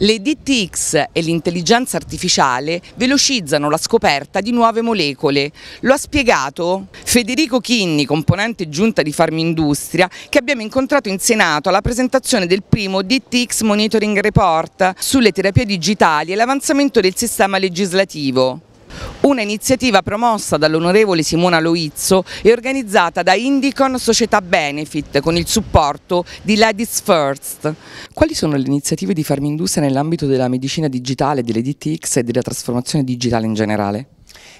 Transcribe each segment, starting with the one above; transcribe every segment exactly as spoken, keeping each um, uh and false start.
Le D T X e l'intelligenza artificiale velocizzano la scoperta di nuove molecole. Lo ha spiegato Federico Chinni, componente giunta di Farmindustria, che abbiamo incontrato in Senato alla presentazione del primo D T X Monitoring Report sulle terapie digitali e l'avanzamento del sistema legislativo. Una iniziativa promossa dall'onorevole Simona Loizzo e organizzata da Indicon Società Benefit con il supporto di Ladies First. Quali sono le iniziative di Farmindustria nell'ambito della medicina digitale, delle D T X e della trasformazione digitale in generale?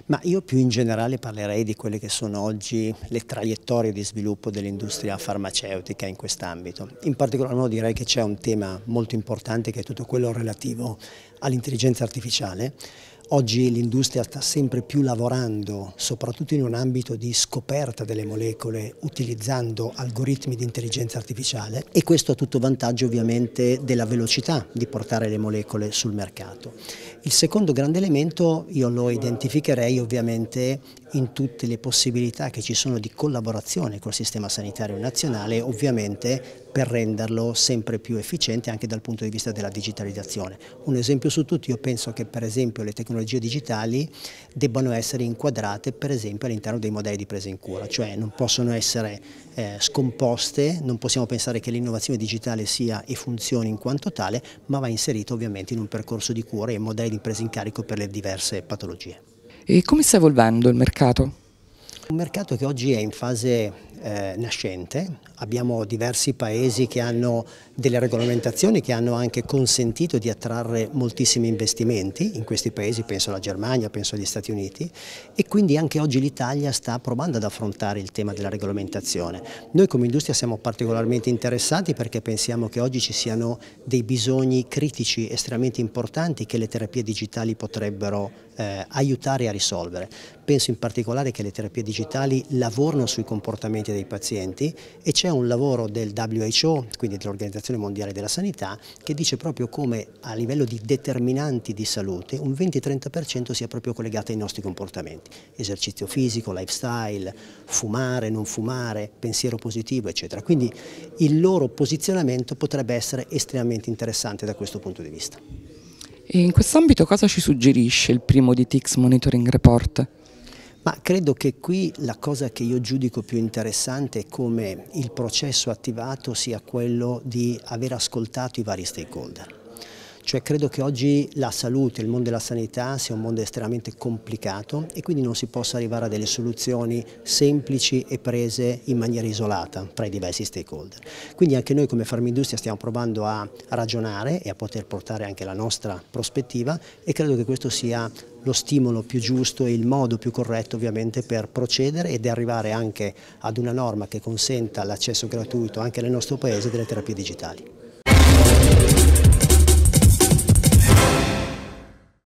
Ma io più in generale parlerei di quelle che sono oggi le traiettorie di sviluppo dell'industria farmaceutica in quest'ambito. In particolar modo direi che c'è un tema molto importante che è tutto quello relativo all'intelligenza artificiale. Oggi l'industria sta sempre più lavorando, soprattutto in un ambito di scoperta delle molecole, utilizzando algoritmi di intelligenza artificiale, e questo a tutto vantaggio ovviamente della velocità di portare le molecole sul mercato. Il secondo grande elemento io lo identificherei ovviamente in tutte le possibilità che ci sono di collaborazione col sistema sanitario nazionale, ovviamente per renderlo sempre più efficiente anche dal punto di vista della digitalizzazione. Un esempio su tutti, io penso che per esempio le tecnologie digitali debbano essere inquadrate per esempio all'interno dei modelli di presa in cura, cioè non possono essere eh, scomposte, non possiamo pensare che l'innovazione digitale sia e funzioni in quanto tale, ma va inserita ovviamente in un percorso di cura e modelli di presa in carico per le diverse patologie. E come sta evolvendo il mercato? Un mercato che oggi è in fase eh, nascente, abbiamo diversi paesi che hanno delle regolamentazioni che hanno anche consentito di attrarre moltissimi investimenti, in questi paesi penso alla Germania, penso agli Stati Uniti, e quindi anche oggi l'Italia sta provando ad affrontare il tema della regolamentazione. Noi come industria siamo particolarmente interessati perché pensiamo che oggi ci siano dei bisogni critici estremamente importanti che le terapie digitali potrebbero eh, aiutare a risolvere. Penso in particolare che le terapie digitali digitali lavorano sui comportamenti dei pazienti e c'è un lavoro del W H O, quindi dell'Organizzazione Mondiale della Sanità, che dice proprio come a livello di determinanti di salute un venti trenta per cento sia proprio collegato ai nostri comportamenti, esercizio fisico, lifestyle, fumare, non fumare, pensiero positivo eccetera, quindi il loro posizionamento potrebbe essere estremamente interessante da questo punto di vista. E in quest'ambito cosa ci suggerisce il primo D T X Monitoring Report? Ma credo che qui la cosa che io giudico più interessante è come il processo attivato sia quello di aver ascoltato i vari stakeholder. Cioè credo che oggi la salute, il mondo della sanità sia un mondo estremamente complicato e quindi non si possa arrivare a delle soluzioni semplici e prese in maniera isolata tra i diversi stakeholder. Quindi anche noi come Farmindustria stiamo provando a ragionare e a poter portare anche la nostra prospettiva e credo che questo sia lo stimolo più giusto e il modo più corretto ovviamente per procedere ed arrivare anche ad una norma che consenta l'accesso gratuito anche nel nostro paese delle terapie digitali.